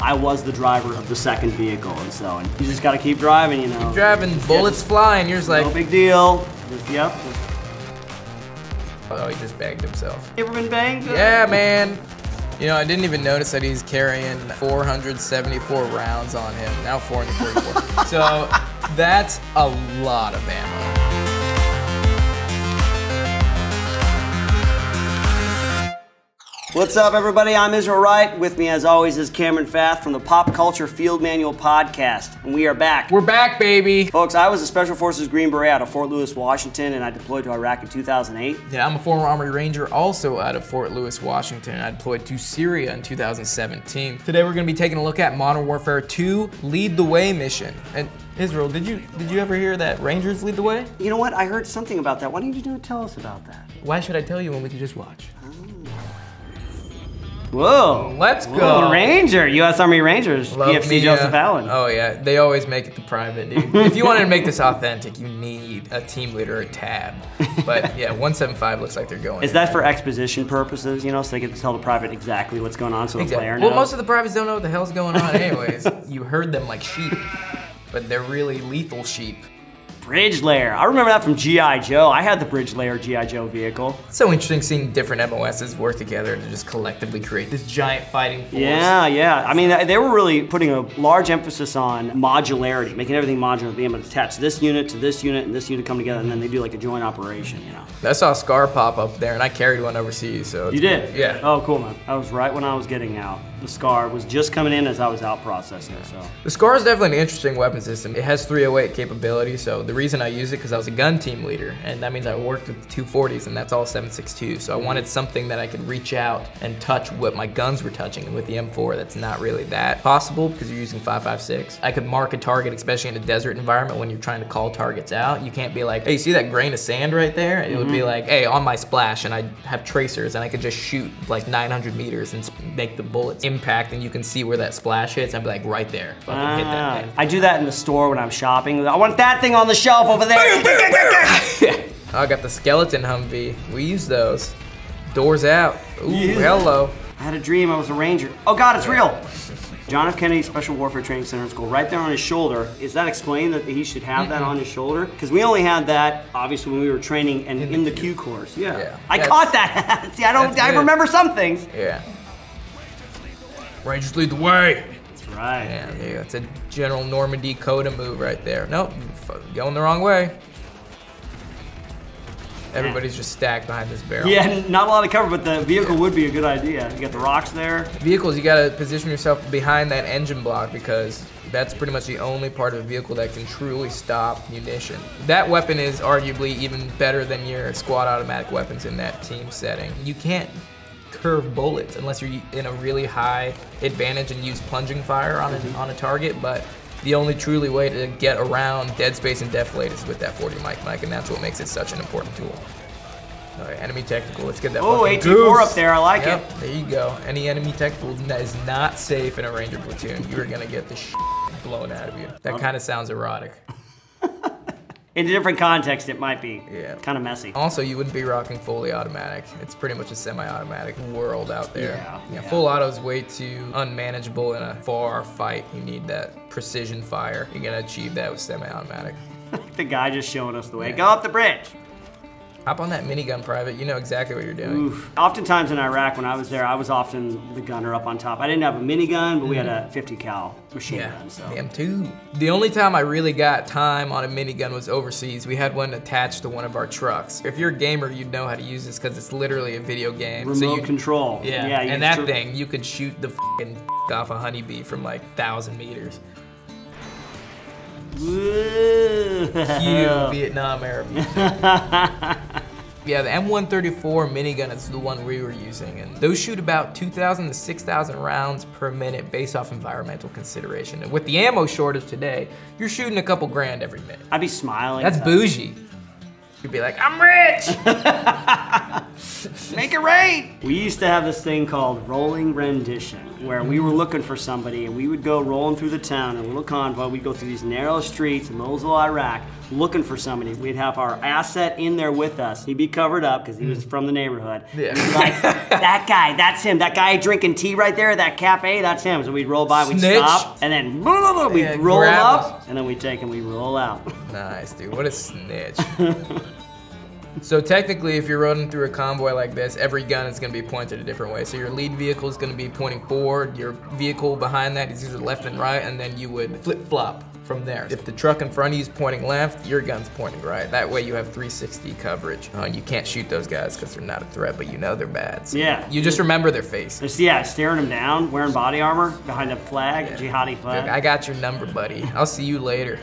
I was the driver of the second vehicle, and so you just gotta keep driving, you know. Keep driving, bullets flying, you're just like... No big deal. Just, yep. Oh, he just banged himself. You ever been banged? Yeah, man. You know, I didn't even notice that he's carrying 474 rounds on him. Now 444. So, that's a lot of ammo. What's up, everybody? I'm Israel Wright. With me, as always, is Cameron Fath from the Pop Culture Field Manual podcast, and we are back. We're back, baby. Folks, I was a Special Forces Green Beret out of Fort Lewis, Washington, and I deployed to Iraq in 2008. Yeah, I'm a former Army Ranger also out of Fort Lewis, Washington, and I deployed to Syria in 2017. Today, we're going to be taking a look at Modern Warfare 2 Lead the Way mission. And Israel, did you ever hear that Rangers Lead the Way? You know what? I heard something about that. Why didn't you tell us about that? Why should I tell you when we could just watch? Whoa, let's go. Ranger, U.S. Army Rangers, PFC Joseph Allen. Oh yeah, they always make it the private, dude. If you wanted to make this authentic, you need a team leader, a tab. But yeah, 175 looks like they're going. Is that for exposition purposes, you know, so they get to tell the private exactly what's going on so the player knows? Well, most of the privates don't know what the hell's going on anyways. You herd them like sheep, but they're really lethal sheep. Bridge layer. I remember that from G.I. Joe. I had the bridge layer G.I. Joe vehicle. It's so interesting seeing different MOSs work together to just collectively create this giant fighting force. Yeah, yeah. I mean, they were really putting a large emphasis on modularity, making everything modular, being able to attach this unit to this unit and this unit come together, and then they do like a joint operation, you know. I saw SCAR pop up there, and I carried one overseas, so. You did? Cool. Yeah. Oh, cool, man. That was right when I was getting out. The SCAR was just coming in as I was out processing, so. The SCAR is definitely an interesting weapon system. It has 308 capability, so the reason I used it because I was a gun team leader, and that means I worked with 240s, and that's all 7.62. So I wanted something that I could reach out and touch what my guns were touching, and with the M4, that's not really that possible because you're using 5.56. I could mark a target, especially in a desert environment when you're trying to call targets out. You can't be like, hey, you see that grain of sand right there? It would be like, hey, on my splash, and I have tracers, and I could just shoot like 900 meters and make the bullets impact, and you can see where that splash hits. I'd be like, right there. Fucking hit that thing. I do that in the store when I'm shopping. I want that thing on the shelf over there. Yeah. Oh, I got the skeleton Humvee. We use those. Doors out. Ooh, yeah. Hello. I had a dream I was a ranger. Oh God, it's real. John F. Kennedy Special Warfare Training Center school, right there on his shoulder. Is that explained that he should have that on his shoulder? Because we only had that, obviously, when we were training and in the Q course. Yeah. I caught that. See, I remember some things. Yeah. Rangers lead the way. That's right. Yeah, there you go. It's a General Normandy Coda move right there. Nope, going the wrong way. Everybody's just stacked behind this barrel. Yeah, not a lot of cover, but the vehicle would be a good idea. You got the rocks there. Vehicles, you gotta position yourself behind that engine block because that's pretty much the only part of a vehicle that can truly stop munition. That weapon is arguably even better than your squad automatic weapons in that team setting. You can't curve bullets unless you're in a really high advantage and use plunging fire on a target, but the only truly way to get around dead space and deflate is with that 40 mic, and that's what makes it such an important tool. All right, enemy technical, let's get that. Oh, AT4 up there, I like it. There you go. Any enemy technical that is not safe in a Ranger platoon, you're gonna get the shit blown out of you. That kind of sounds erotic. In a different context, it might be kind of messy. Also, you wouldn't be rocking fully automatic. It's pretty much a semi-automatic world out there. Yeah. Full auto is way too unmanageable in a far fight. You need that precision fire. You're gonna achieve that with semi-automatic. The guy just showing us the way. Go up the bridge. Hop on that minigun, private. You know exactly what you're doing. Oof. Oftentimes in Iraq, when I was there, I was often the gunner up on top. I didn't have a minigun, but we had a 50 cal machine gun, so. The M2. The only time I really got time on a minigun was overseas. We had one attached to one of our trucks. If you're a gamer, you'd know how to use this because it's literally a video game. Remote control. Yeah, and that thing, you could shoot the f***ing off a honeybee from like 1,000 meters. Woo. You Vietnam Arab. Yeah, the M134 minigun is the one we were using, and those shoot about 2,000 to 6,000 rounds per minute based off environmental consideration. And with the ammo shortage today, you're shooting a couple grand every minute. I'd be smiling. That's bougie. You'd be like, I'm rich! Make it rain! We used to have this thing called rolling rendition, where we were looking for somebody and we would go rolling through the town in a little convoy. We'd go through these narrow streets in Mosul, Iraq, looking for somebody. We'd have our asset in there with us. He'd be covered up because he was from the neighborhood. Yeah. We'd be like, that guy, that's him. That guy drinking tea right there, that cafe, that's him. So we'd roll by, we'd stop, and then we'd roll up, and then we'd take and we roll out. Nice, dude. What a snitch. So technically, if you're running through a convoy like this, every gun is going to be pointed a different way. So your lead vehicle is going to be pointing forward, your vehicle behind that is either left and right, and then you would flip-flop from there. If the truck in front of you is pointing left, your gun's pointing right. That way you have 360 coverage. You can't shoot those guys because they're not a threat, but you know they're bad. So yeah. You just remember their face. Just, yeah, staring them down, wearing body armor behind a flag, a jihadi flag. Dude, I got your number, buddy. I'll see you later.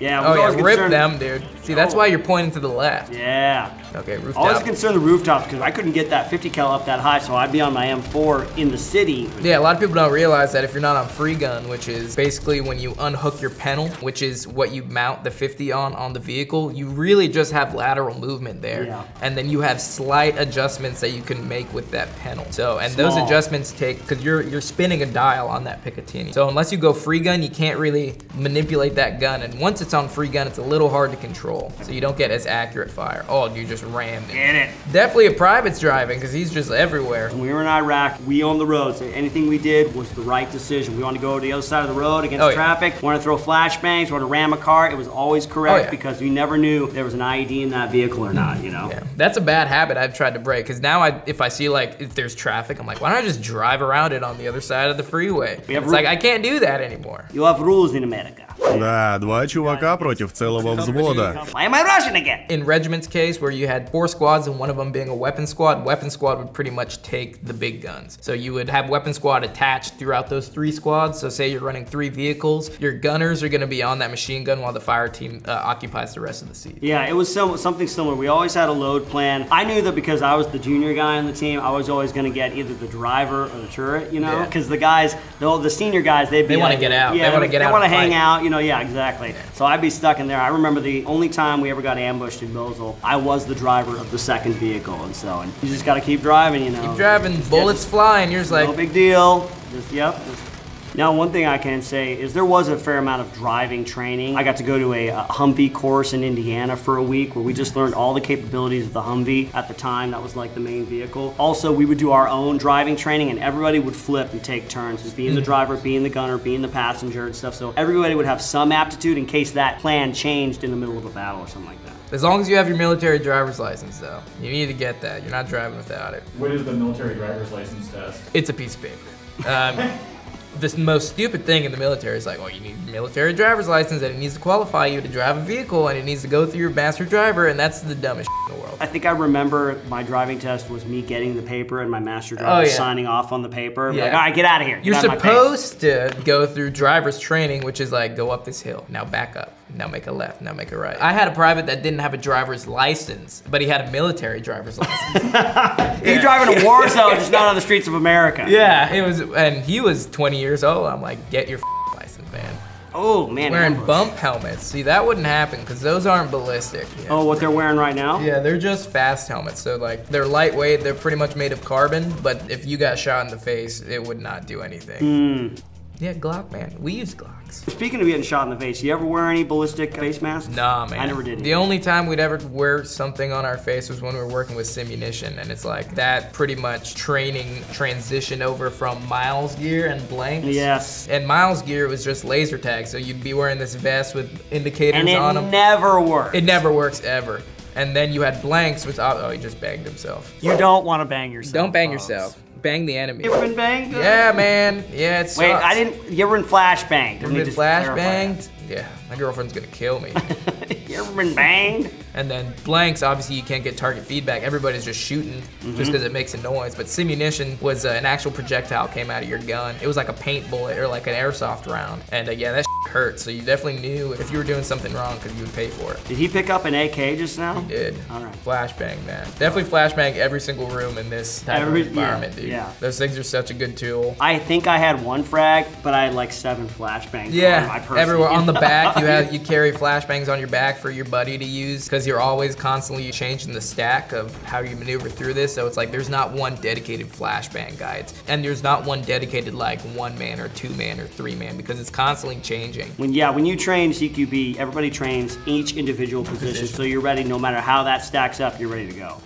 Yeah, oh, yeah, rip them, dude. See, that's why you're pointing to the left. Yeah. Okay, rooftop. Always concerned the rooftops because I couldn't get that 50 cal up that high, so I'd be on my M4 in the city. Yeah, a lot of people don't realize that if you're not on free gun, which is basically when you unhook your panel, which is what you mount the 50 on the vehicle, you really just have lateral movement there. Yeah. And then you have slight adjustments that you can make with that panel. So, and those adjustments take, because you're spinning a dial on that Picatinny. So unless you go free gun, you can't really manipulate that gun. And once it's on free gun, it's a little hard to control. So you don't get as accurate fire. Oh, you just rammed it. Get it. Definitely a private's driving, because he's just everywhere. When we were in Iraq, we owned the roads. So anything we did was the right decision. We wanted to go to the other side of the road against traffic. We wanted to throw flashbangs, we wanted to ram a car. It was always correct because you never knew there was an IED in that vehicle or not, you know? Yeah. That's a bad habit I've tried to break, because now if I see like, if there's traffic, I'm like, why don't I just drive around it on the other side of the freeway? It's like, I can't do that anymore. You have rules in America. Да, два чувака против целого взвода. Why am I Russian again? In Regiment's case, where you had 4 squads and one of them being a weapon squad would pretty much take the big guns. So you would have weapon squad attached throughout those 3 squads. So say you're running 3 vehicles, your gunners are gonna be on that machine gun while the fire team occupies the rest of the seat. Yeah, it was something similar. We always had a load plan. I knew that because I was the junior guy on the team, I was always gonna get either the driver or the turret, you know? Because the guys, the senior guys, they'd be like, they wanna get out. Yeah, they wanna hang out, you know, yeah, exactly. So I'd be stuck in there. I remember the only time we ever got ambushed in Mosul, I was the driver of the second vehicle, and so, and you just gotta keep driving, you know. Keep driving, bullets flying, you're just like, no big deal, just, Now, one thing I can say is there was a fair amount of driving training. I got to go to a Humvee course in Indiana for a week where we just learned all the capabilities of the Humvee at the time. That was like the main vehicle. Also, we would do our own driving training and everybody would flip and take turns. Just being the driver, being the gunner, being the passenger and stuff. So everybody would have some aptitude in case that plan changed in the middle of a battle or something like that. As long as you have your military driver's license, though. You need to get that. You're not driving without it. What is the military driver's license test? It's a piece of paper. The most stupid thing in the military is like, well, you need a military driver's license and it needs to qualify you to drive a vehicle and it needs to go through your master driver, and that's the dumbest in the world. I think I remember my driving test was me getting the paper and my master driver signing off on the paper. Yeah. Like, all right, get out of here. You're supposed to go through driver's training, which is like, go up this hill, now back up, now make a left, now make a right. I had a private that didn't have a driver's license, but he had a military driver's license. You're driving a war zone, just not on the streets of America. Yeah, it was, and he was 20 years old. I'm like, get your license, man. Oh man, wearing bump helmets. See, that wouldn't happen because those aren't ballistic. Yeah. Oh, what they're wearing right now? Yeah, they're just fast helmets. So like, they're lightweight. They're pretty much made of carbon. But if you got shot in the face, it would not do anything. Yeah, Glock, man. We use Glocks. Speaking of getting shot in the face, you ever wear any ballistic face masks? Nah, man. I never did. The only time we'd ever wear something on our face was when we were working with Simunition, and it's like that pretty much training transition over from Miles Gear and blanks. Yes. And Miles Gear was just laser tag, so you'd be wearing this vest with indicators on them. And it never works. It never works, ever. And then you had blanks with, oh, he just banged himself. You don't want to bang yourself. Don't bang yourself. Bang the enemy. You ever been banged? Yeah, man. Yeah, it sucks. Wait, I didn't. You ever been flashbanged? You ever been flashbanged? Yeah, my girlfriend's gonna kill me. You ever been banged? And then blanks, obviously you can't get target feedback. Everybody's just shooting just because it makes a noise. But Simunition was an actual projectile came out of your gun. It was like a paint bullet or like an airsoft round. And yeah, that hurt, so you definitely knew if you were doing something wrong because you would pay for it. Did he pick up an AK just now? He did. All right. Flashbang, man. Definitely flashbang every single room in this type of environment, dude. Yeah. Those things are such a good tool. I think I had one frag, but I had like 7 flashbangs. Yeah, everywhere on the back. You carry flashbangs on your back for your buddy to use because you're always constantly changing the stack of how you maneuver through this. So it's like there's not one dedicated flashbang guide, and there's not one dedicated like 1-man or 2-man or 3-man because it's constantly changing. When you train CQB, everybody trains each individual position, so you're ready no matter how that stacks up. You're ready to go.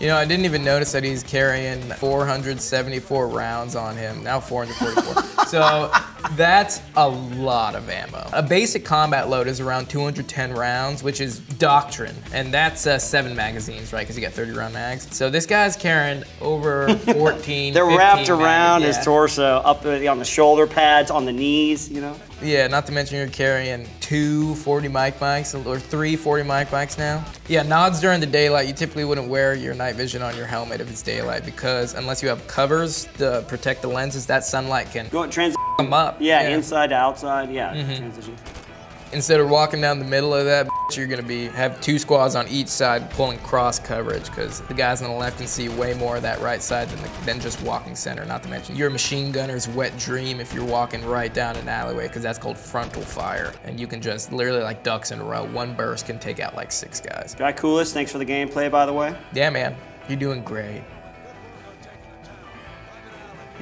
You know, I didn't even notice that he's carrying 474 rounds on him, now 444. So that's a lot of ammo. A basic combat load is around 210 rounds, which is doctrine. And that's 7 magazines, right? Because you got 30-round mags. So this guy's carrying over 14, They're 15 wrapped around his torso, up on the shoulder pads, on the knees, you know? Yeah, not to mention you're carrying 2 40 mic mics or 3 40 mic mics now. Yeah, nods during the daylight. You typically wouldn't wear your night vision on your helmet if it's daylight because unless you have covers to protect the lenses, that sunlight can transition them up. Yeah, inside to outside. Yeah, transition. Instead of walking down the middle of that, you're gonna have 2 squads on each side pulling cross coverage because the guys on the left can see way more of that right side than just walking center, not to mention your machine gunner's wet dream if you're walking right down an alleyway because that's called frontal fire. And you can just literally like ducks in a row. One burst can take out like 6 guys. DraKulis, thanks for the gameplay, by the way. Yeah, man, you're doing great.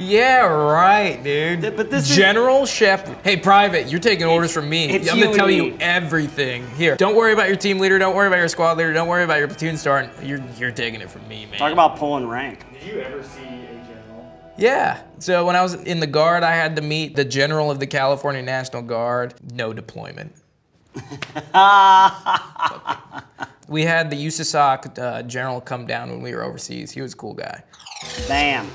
Yeah, right, dude. But this General Shepherd. Hey, Private, you're taking orders from me. I'm going to tell you everything. Here, don't worry about your team leader. Don't worry about your squad leader. Don't worry about your platoon star. You're taking it from me, man. Talk about pulling rank. Did you ever see a general? Yeah. So when I was in the Guard, I had to meet the general of the California National Guard. No deployment. We had the USASOC general come down when we were overseas. He was a cool guy. Bam.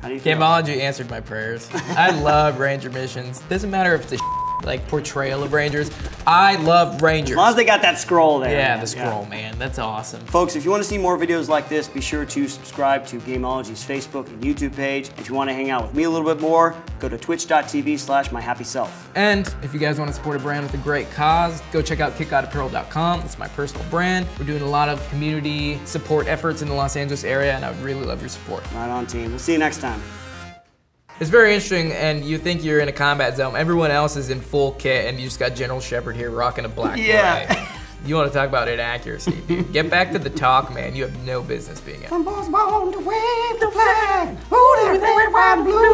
Gameology answered my prayers. I love Ranger missions. Doesn't matter if it's a like portrayal of Rangers. I love Rangers. As long as they got that scroll there. Yeah, man. The scroll, man. That's awesome. Folks, if you want to see more videos like this, be sure to subscribe to Gameology's Facebook and YouTube page. If you want to hang out with me a little bit more, go to twitch.tv/myhappyself. And if you guys want to support a brand with a great cause, go check out kitgodapparel.com. It's my personal brand. We're doing a lot of community support efforts in the Los Angeles area, and I would really love your support. Right on, team. We'll see you next time. It's very interesting, and you think you're in a combat zone. Everyone else is in full kit, and you just got General Shepherd here rocking a black beret. You want to talk about inaccuracy, dude. Get back to the talk, man. You have no business being out. Some boys born to wave the flag. Who the red, white, blue?